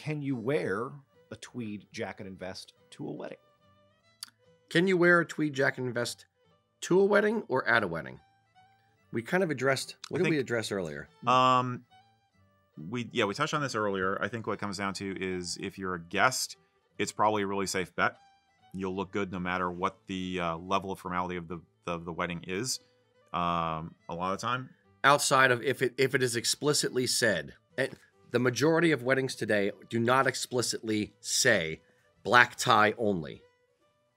can you wear a tweed jacket and vest to a wedding? Can you wear a tweed jacket and vest to a wedding or at a wedding? We kind of addressed, what did we address earlier? We touched on this earlier. I think what it comes down to is if you're a guest, it's probably a really safe bet. You'll look good no matter what the level of formality of the wedding is. A lot of the time. Outside of if it is explicitly said. The majority of weddings today do not explicitly say black tie only.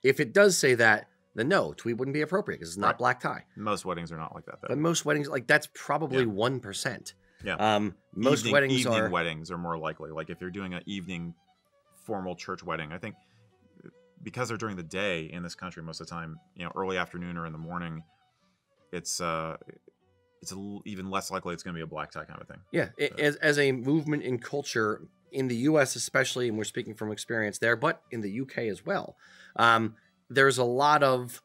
If it does say that, then no, tweed wouldn't be appropriate because it's not black tie. Most weddings are not like that, though. But most weddings, like, that's probably 1%. Yeah. Most evening weddings are more likely. Like, if you're doing an evening formal church wedding, I think because they're during the day in this country most of the time, you know, early afternoon or in the morning, it's even less likely it's going to be a black tie kind of thing. Yeah. So. As a movement in culture, in the U.S. especially, and we're speaking from experience there, but in the U.K. as well, there's a lot of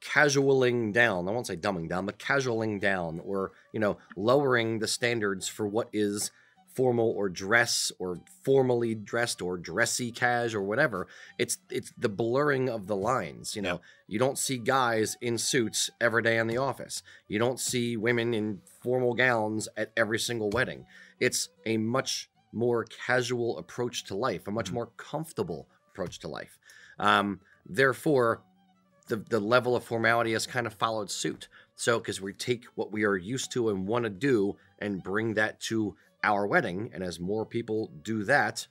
casualing down. I won't say dumbing down, but casualing down, or, you know, lowering the standards for what is formal or dress or formally dressed or dressy cash or whatever. It's the blurring of the lines. You know, you don't see guys in suits every day in the office. You don't see women in formal gowns at every single wedding. It's a much more casual approach to life, a much more comfortable approach to life. Therefore, the level of formality has kind of followed suit. So, because we take what we are used to and want to do and bring that to our wedding, and as more people do that,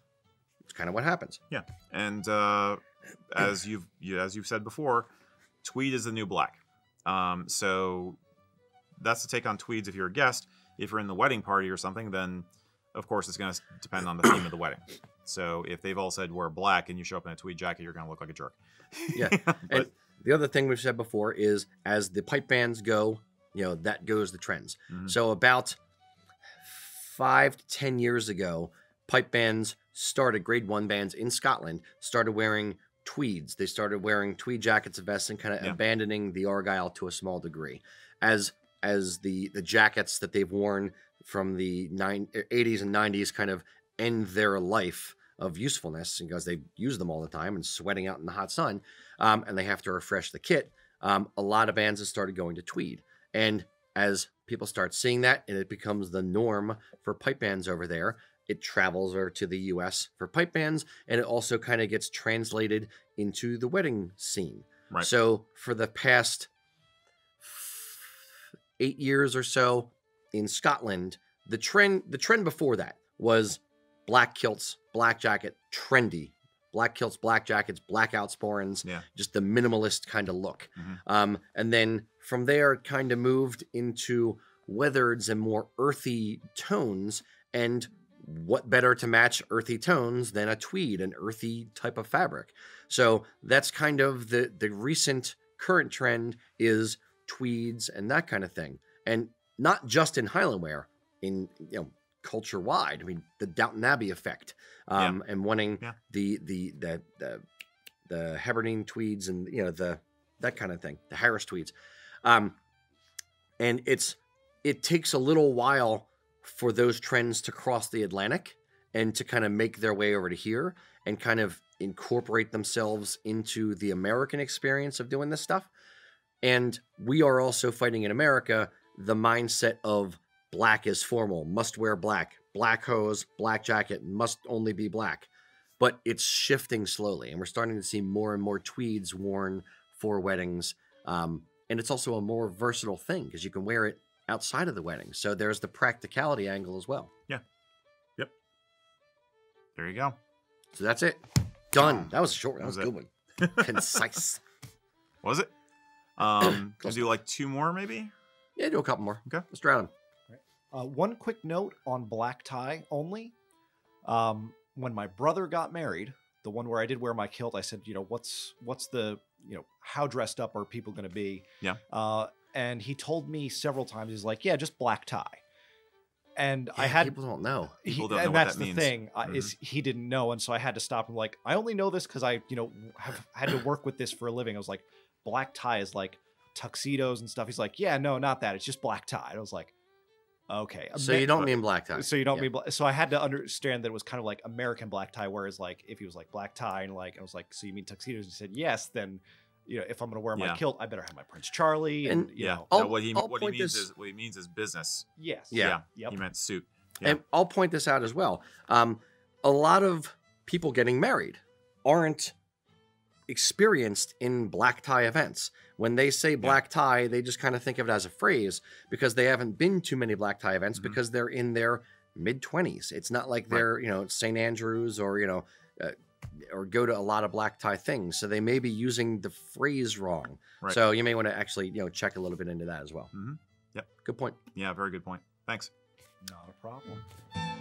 it's kind of what happens. Yeah, and as you've said before, tweed is the new black. So that's the take on tweeds if you're a guest. If you're in the wedding party or something, then of course it's going to depend on the theme of the wedding. So if they've all said wear black and you show up in a tweed jacket, you're going to look like a jerk. Yeah, and the other thing we've said before is as the pipe bands go, you know, that goes the trends. Mm-hmm. So about 5 to 10 years ago, pipe bands started, grade 1 bands in Scotland, started wearing tweeds. They started wearing tweed jackets and vests and kind of abandoning the Argyle to a small degree. As the jackets that they've worn from the 80s and 90s kind of end their life of usefulness, because they use them all the time and sweating out in the hot sun, and they have to refresh the kit, a lot of bands have started going to tweed. And as people start seeing that and it becomes the norm for pipe bands over there, it travels over to the US for pipe bands, and it also kind of gets translated into the wedding scene. Right. So for the past 8 years or so in Scotland, the trend before that was black kilts, black jacket, trendy. Black kilts, black jackets, black outsprings, just the minimalist kind of look. Mm-hmm. And then from there, it kind of moved into weathereds and more earthy tones. And what better to match earthy tones than a tweed, an earthy type of fabric? So that's kind of the recent current trend is tweeds and that kind of thing. And not just in Highland wear, in, you know, culture wide. I mean, the Downton Abbey effect, and wanting the Hebridean tweeds and, you know, that kind of thing, the Harris tweeds, and it takes a little while for those trends to cross the Atlantic and to kind of make their way over to here and kind of incorporate themselves into the American experience of doing this stuff. And we are also fighting in America the mindset of black is formal, must wear black, black hose, black jacket, must only be black. But it's shifting slowly, and we're starting to see more and more tweeds worn for weddings. And it's also a more versatile thing because you can wear it outside of the wedding. So there's the practicality angle as well. Yeah. Yep. There you go. So that's it. Done. That was short. That was a good one. Concise. Was it? Let's do like 2 more maybe? Yeah, do a couple more. Okay. Let's drown. One quick note on black tie only. When my brother got married, the one where I did wear my kilt, I said, you know, what's the, you know, how dressed up are people going to be? Yeah. And he told me several times, he's like, yeah, just black tie. And yeah, I had, people don't know. People don't know what that means. And that's the thing, is he didn't know. And so I had to stop him. Like, I only know this because I, you know, have had to work with this for a living. I was like, black tie is like tuxedos and stuff. He's like, yeah, no, not that. It's just black tie. And I was like, Okay. So you don't mean black tie. So you don't mean black. So I had to understand that it was kind of like American black tie, whereas like if he was like black tie and like I was like, so you mean tuxedos? And he said yes. Then, you know, if I'm gonna wear my kilt, I better have my Prince Charlie. And you know, what he means is business. Yes. Yeah. He meant suit. Yeah. And I'll point this out as well. A lot of people getting married aren't experienced in black tie events. When they say black tie, they just kind of think of it as a phrase because they haven't been to many black tie events because they're in their mid-20s. It's not like they're, you know, St. Andrews or, you know, or go to a lot of black tie things. So they may be using the phrase wrong. Right. So you may want to actually, you know, check a little bit into that as well. Good point. Yeah, very good point. Thanks. Not a problem.